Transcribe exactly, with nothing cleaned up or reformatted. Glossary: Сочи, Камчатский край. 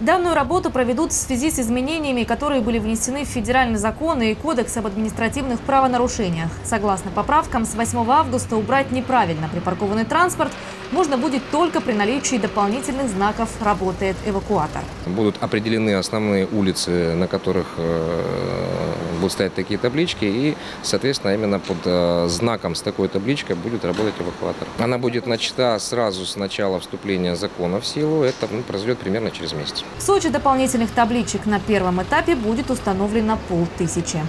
Данную работу проведут в связи с изменениями, которые были внесены в федеральный закон и Кодекс об административных правонарушениях. Согласно поправкам, с восьмого августа убрать неправильно припаркованный транспорт можно будет только при наличии дополнительных знаков «Работает эвакуатор». Будут определены основные улицы, на которых будут стоять такие таблички, и, соответственно, именно под знаком с такой табличкой будет работать эвакуатор. Она будет начата сразу с начала вступления закона в силу. Это произойдет примерно через месяц. В Сочи дополнительных табличек на первом этапе будет установлено полтысячи.